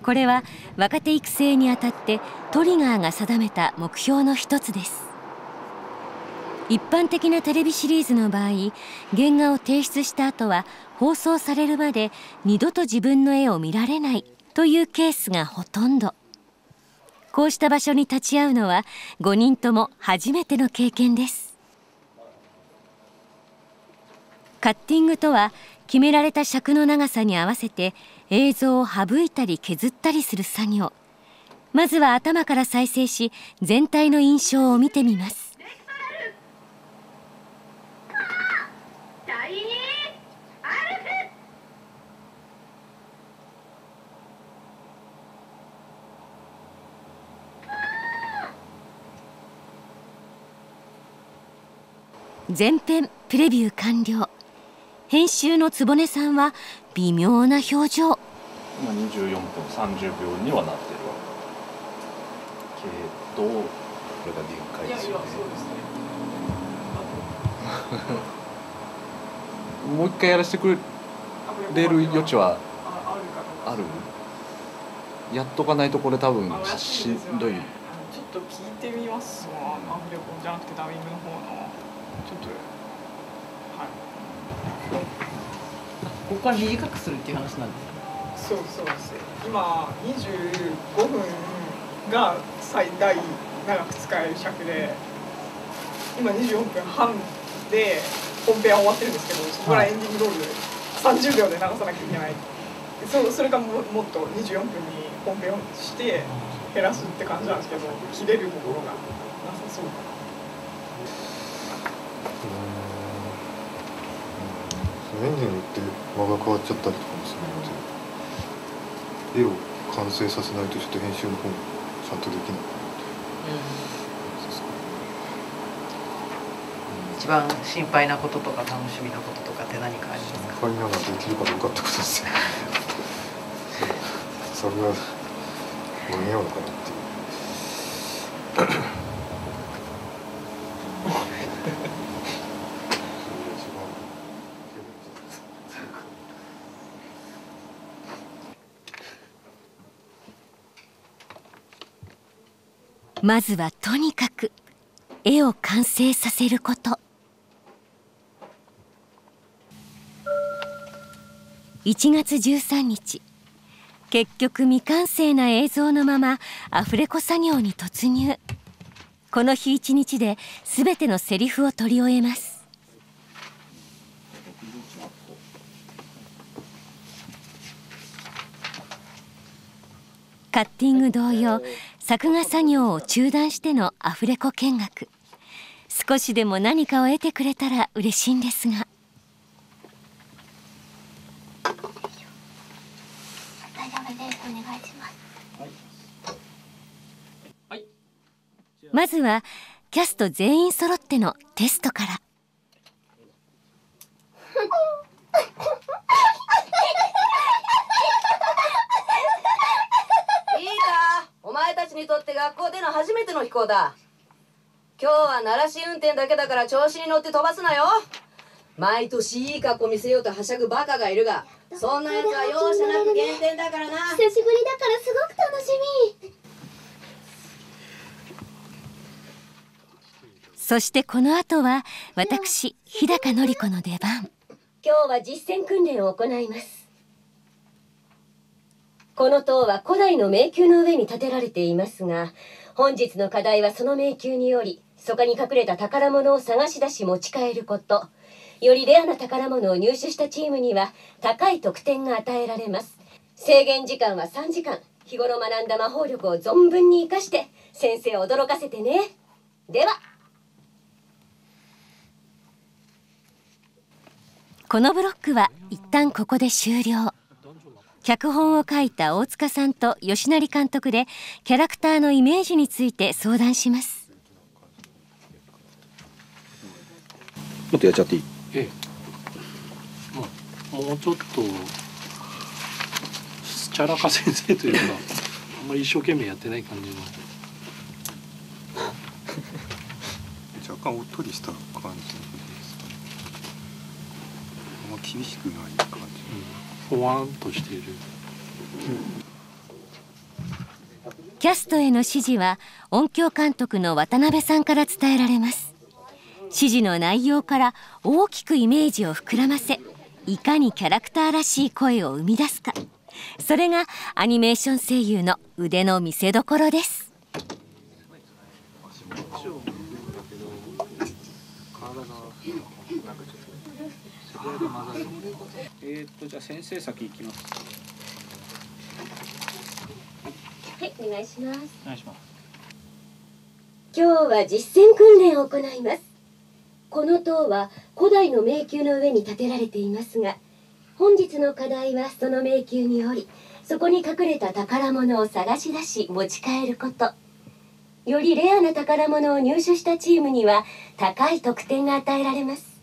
これは若手育成にあたってトリガーが定めた目標の一つです。一般的なテレビシリーズの場合、原画を提出した後は放送されるまで二度と自分の絵を見られないというケースがほとんど。こうした場所に立ち会うのはごにんとも初めての経験です。カッティングとは決められた尺の長さに合わせて映像を省いたり削ったりする作業。まずは頭から再生し全体の印象を見てみます。全編プレビュー完了。編集の坪根さんは微妙な表情。今にじゅうよんぷんさんじゅうびょうにはなってるけど、これが限界ですよね。もう一回やらせてくれる余地はある？やっとかないとこれ多分しんどい。ちょっと聞いてみますわ。アフレコじゃなくてダビングの方のちょっと。ここから短くするっていう話なんですか。そうそうです。今にじゅうごふんが最大長く使える尺で、今にじゅうよんぷんはんで本編は終わってるんですけど、そこからエンディングロールさんじゅうびょうで流さなきゃいけない。そ, それか も, もっとにじゅうよんぷんに本編をして減らすって感じなんですけど、切れるところがなさそうかな。年によって間が変わっちゃったりとかもするので、絵を完成させないとちょっと編集の方もちゃんとできないかなと。一番心配なこととか楽しみなこととかって何かありますか。心配ながらできるかどうかってことですよ。それは間に合うのかなっていう。まずはとにかく絵を完成させること。いちがつじゅうさんにち、結局未完成な映像のままアフレコ作業に突入。この日一日で全てのセリフを取り終えます。カッティング同様、作画作業を中断してのアフレコ見学。少しでも何かを得てくれたら嬉しいんですが。大丈夫です。お願いします。まずはキャスト全員揃ってのテストから。にとって学校での初めての飛行だ。今日は鳴らし運転だけだから調子に乗って飛ばすなよ。毎年いい格好見せようとはしゃぐバカがいるが、そんなやつは容赦なく減点だからな。久しぶりだからすごく楽しみ。そしてこの後は私日高のり子の出番。今日は実践訓練を行います。この塔は古代の迷宮の上に建てられていますが、本日の課題はその迷宮により他に隠れた宝物を探し出し持ち帰ること。よりレアな宝物を入手したチームには高い得点が与えられます。制限時間はさんじかん。日頃学んだ魔法力を存分に生かして先生を驚かせてね。ではこのブロックは一旦ここで終了。脚本を書いた大塚さんと吉成監督でキャラクターのイメージについて相談します。もっとやっちゃっていい？ええ、もうちょっとチャラカ先生というかあんまり一生懸命やってない感じの若干おっとりした感じですかね。あんま厳しくない感じ、うん、ほわんとしている、うん、キャストへの指示は音響監督の渡辺さんから伝えられます。指示の内容から大きくイメージを膨らませ、いかにキャラクターらしい声を生み出すか、それがアニメーション声優の腕の見せ所です。えっとじゃあ先生先行きます。はい、お願いします。お願いします。今日は実践訓練を行います。この塔は古代の迷宮の上に建てられていますが、本日の課題はその迷宮におり、そこに隠れた宝物を探し出し持ち帰ること。よりレアな宝物を入手したチームには高い得点が与えられます。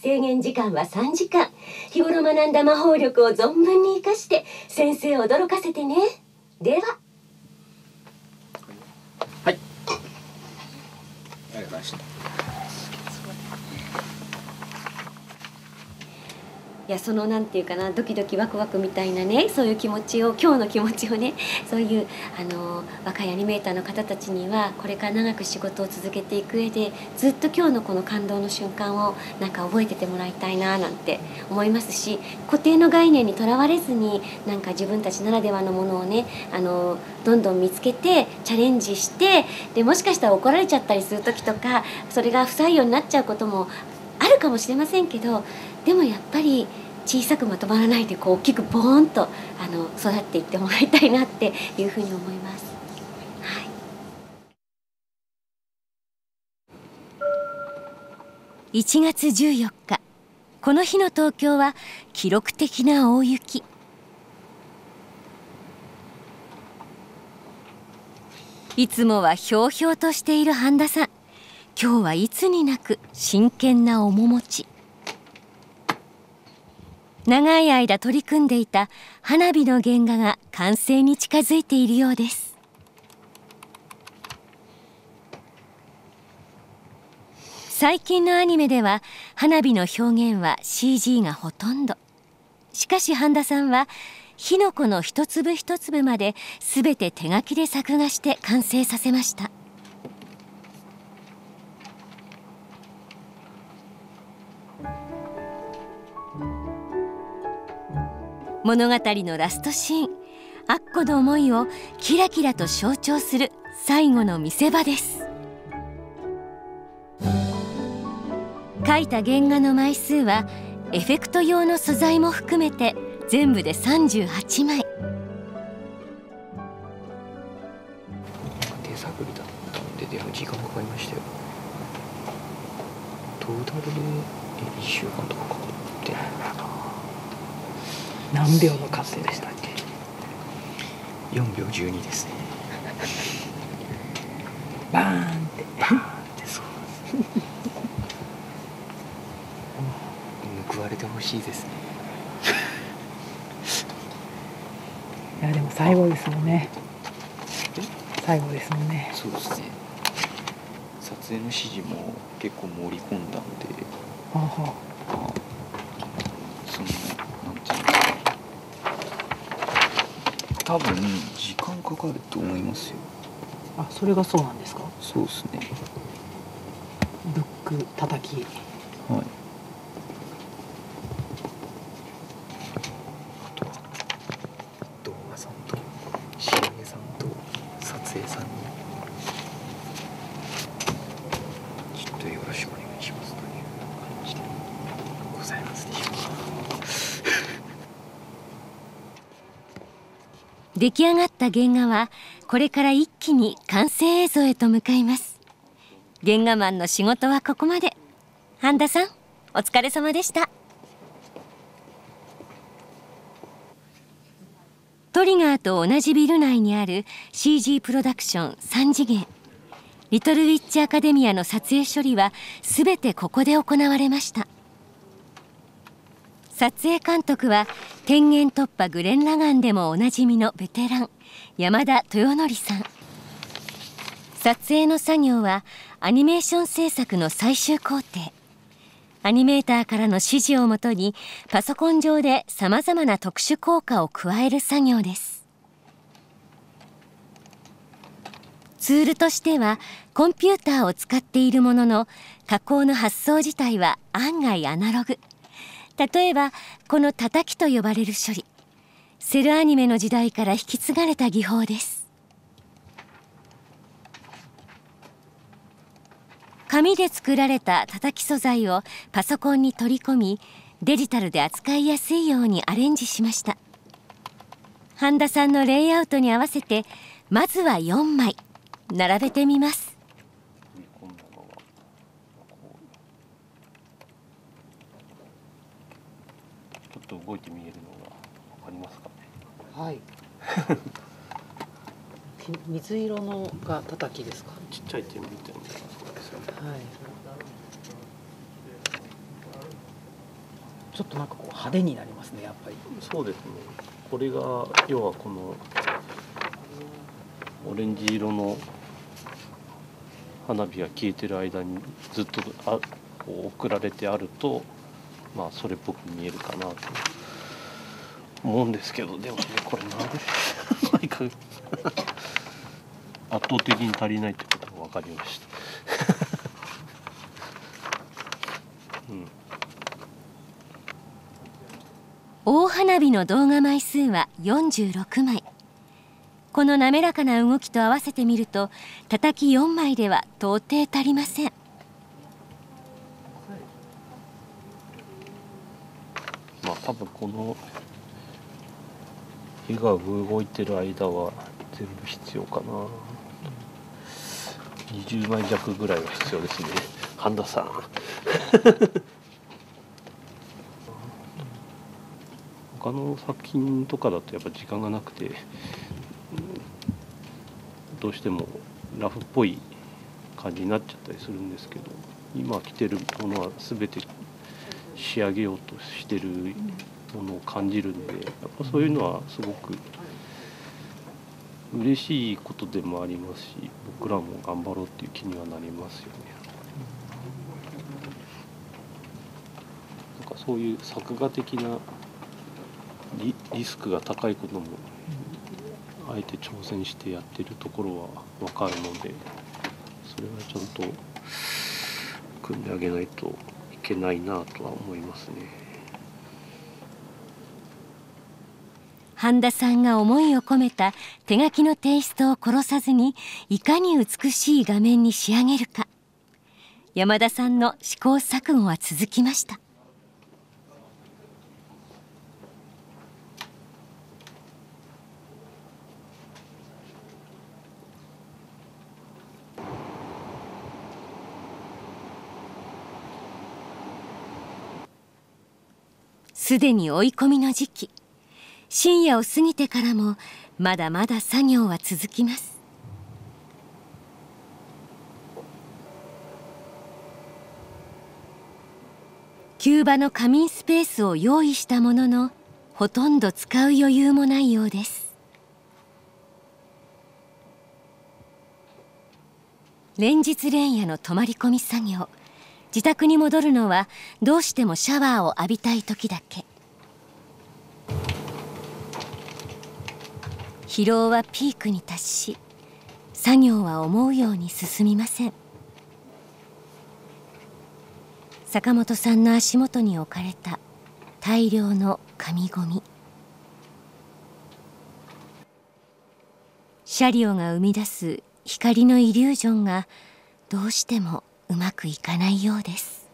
制限時間はさんじかん。日頃学んだ魔法力を存分に生かして先生を驚かせてね。では、はい。ありがとうございました。いや、そのなんていうかな、ドキドキワクワクみたいなね、そういう気持ちを、今日の気持ちをね、そういうあの若いアニメーターの方たちにはこれから長く仕事を続けていく上でずっと今日のこの感動の瞬間をなんか覚えててもらいたいななんて思いますし、固定の概念にとらわれずになんか自分たちならではのものをね、あのどんどん見つけてチャレンジして、でもしかしたら怒られちゃったりする時とか、それが不採用になっちゃうこともあるかもしれませんけど、でもやっぱり小さくまとまらないでこう大きくボーンとあの育っていってもらいたいなっていうふうに思います、はい、いちがつじゅうよっか、この日の東京は記録的な大雪。いつもはひょうひょうとしている半田さん、今日はいつになく真剣な面持ち。長い間取り組んでいた花火の原画が完成に近づいているようです。最近のアニメでは花火の表現は シージー がほとんど。しかし半田さんは火の粉の一粒一粒まで全て手書きで作画して完成させました。物語のラストシーン、アッコの思いをキラキラと象徴する最後の見せ場です。描いた原画の枚数はエフェクト用の素材も含めて全部でさんじゅうはちまい。手探りだったんで、でも時間かかりましたよ。トータルでいっしゅうかんとかかかってないかな。何秒の活性でしたっけ？よんびょうじゅうにですね。バーンってバーンってそう報われてほしいですね。いやでも最後ですもんね。最後ですもんね。そうですね。撮影の指示も結構盛り込んだので。はは。その。多分時間かかると思いますよ。あ、それがそうなんですか。そうですね。ブック叩き。はい。あとは動画さんと仕上げさんと撮影さんにちょっとよろしくお願いしますという感じでございますでしょうか。出来上がった原画はこれから一気に完成映像へと向かいます。原画マンの仕事はここまで。半田さん、お疲れ様でした。トリガーと同じビル内にある シージー プロダクションさん次元リトルウィッチアカデミアの撮影処理は全てここで行われました。撮影監督は天元突破グレンラガンでもおなじみのベテラン山田豊則さん。撮影の作業はアニメーション制作の最終工程。アニメーターからの指示をもとにパソコン上でさまざまな特殊効果を加える作業です。ツールとしてはコンピューターを使っているものの、加工の発想自体は案外アナログ。例えばこの叩きと呼ばれる処理、セルアニメの時代から引き継がれた技法です。紙で作られた叩き素材をパソコンに取り込み、デジタルで扱いやすいようにアレンジしました。半田さんのレイアウトに合わせてまずはよんまい並べてみます。ちょっと動いて見えるのが分かりますかね。はい。水色のが叩きですか。ちっちゃい点みたいな。はい。ちょっとなんかこう派手になりますね、やっぱり。そうですね。これが要はこのオレンジ色の花火が消えてる間にずっとあこう送られてあると、まあそれっぽく見えるかなと思うんですけど、でもねこれなんで何か圧倒的に足りないってことが分かりました、うん、大花火の動画枚数はよんじゅうろくまい。この滑らかな動きと合わせてみると叩きよんまいでは到底足りません。まあ多分この絵が動いてる間は全部必要かな、うん、にじゅうまい弱ぐらいは必要ですね、半田さん他の作品とかだとやっぱ時間がなくてどうしてもラフっぽい感じになっちゃったりするんですけど、今着てるものは全て仕上げようとしてるものを感じるんで、やっぱそういうのはすごく嬉しいことでもありますし、僕らも頑張ろうっていう気にはなりますよね。なんかそういう作画的なリ、リスクが高いこともあえて挑戦してやってるところは分かるので、それはちゃんと組んであげないといけないなとは思いますね。半田さんが思いを込めた手書きのテイストを殺さずにいかに美しい画面に仕上げるか、山田さんの試行錯誤は続きました。すでに追い込みの時期、深夜を過ぎてからもまだまだ作業は続きます。急場の仮眠スペースを用意したものの、ほとんど使う余裕もないようです。連日連夜の泊まり込み作業、自宅に戻るのはどうしてもシャワーを浴びたい時だけ。疲労はピークに達し、作業は思うように進みません。坂本さんの足元に置かれた大量の紙ゴミ。車両が生み出す光のイリュージョンがどうしてもうまくいかないようです。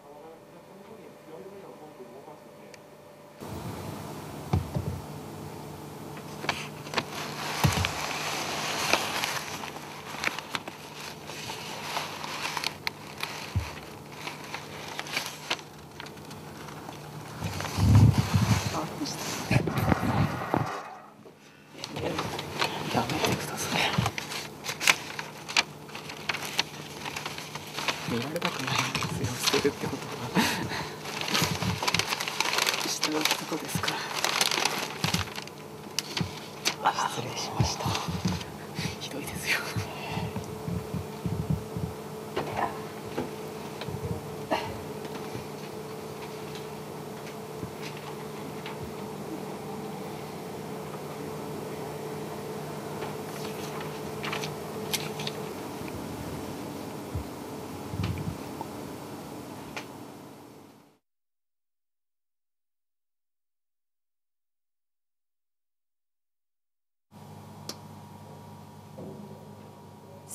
見られたくないんですよ、捨てるってことはしてることですから。失礼しました。ひどいですよ。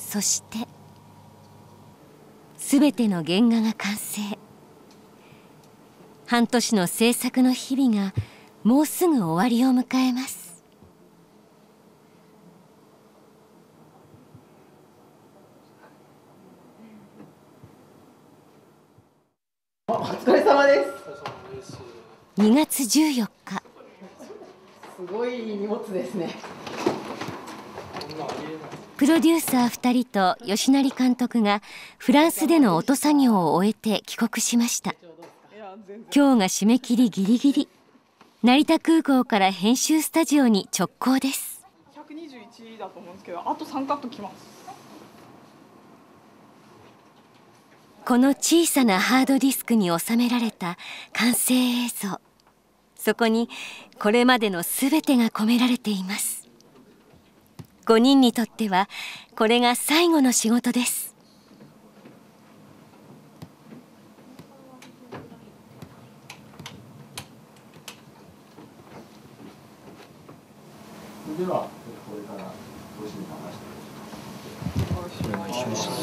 そしてすべての原画が完成。半年の制作の日々がもうすぐ終わりを迎えます。お疲れ様です。にがつじゅうよっか。すごい荷物ですね。プロデューサーふたりと吉成監督がフランスでの音作業を終えて帰国しました。今日が締め切りギリギリ。成田空港から編集スタジオに直行です。ひゃくにじゅういちだと思うんですけど、あとさんカットきます。この小さなハードディスクに収められた完成映像、そこにこれまでの全てが込められています。ごにんにとってはこれが最後の仕事です。ではこれからご指導話してお願いします。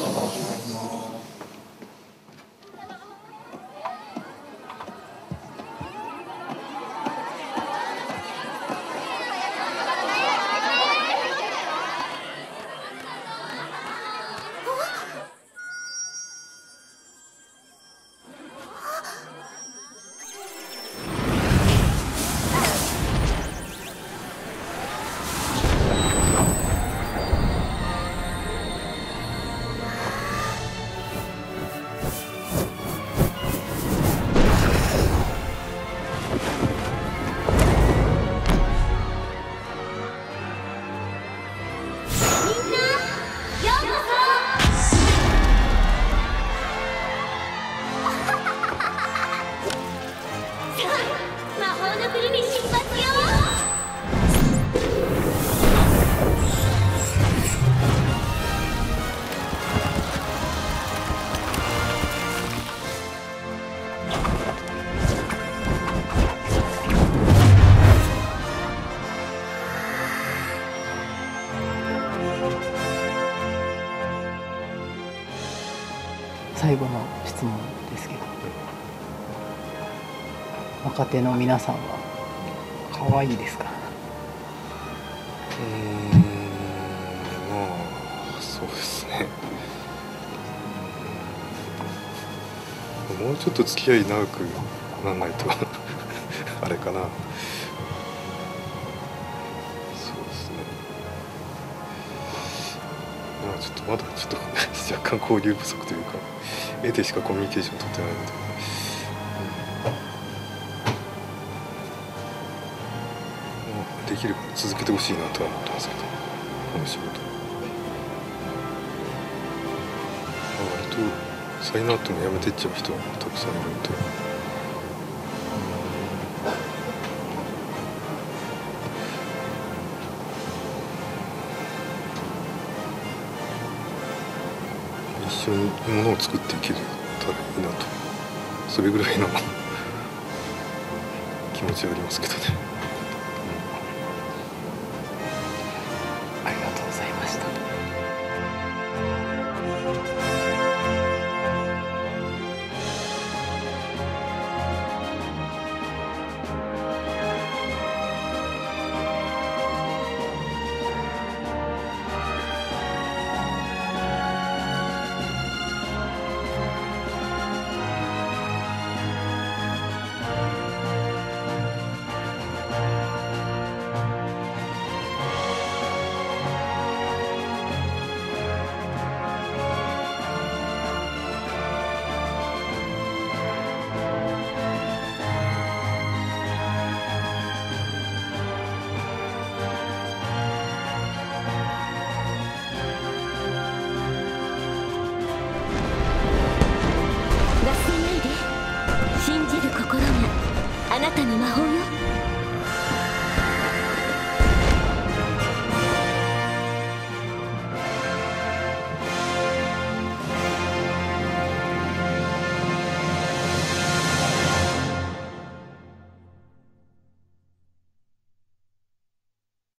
最後の質問ですけど、若手の皆さんは可愛いですか？うーん、もうそうですね。もうちょっと付き合い長くならないとあれかな。そうですね。まあちょっとまだちょっと若干交流不足というか。絵でしかコミュニケーション取ってないので、うん、できるから続けてほしいなとは思ってますけど、この仕事、割と才能あっても辞めてっちゃう人はたくさんいるので、一緒にものを作っていけたらいいなと、それぐらいの気持ちはありますけどね。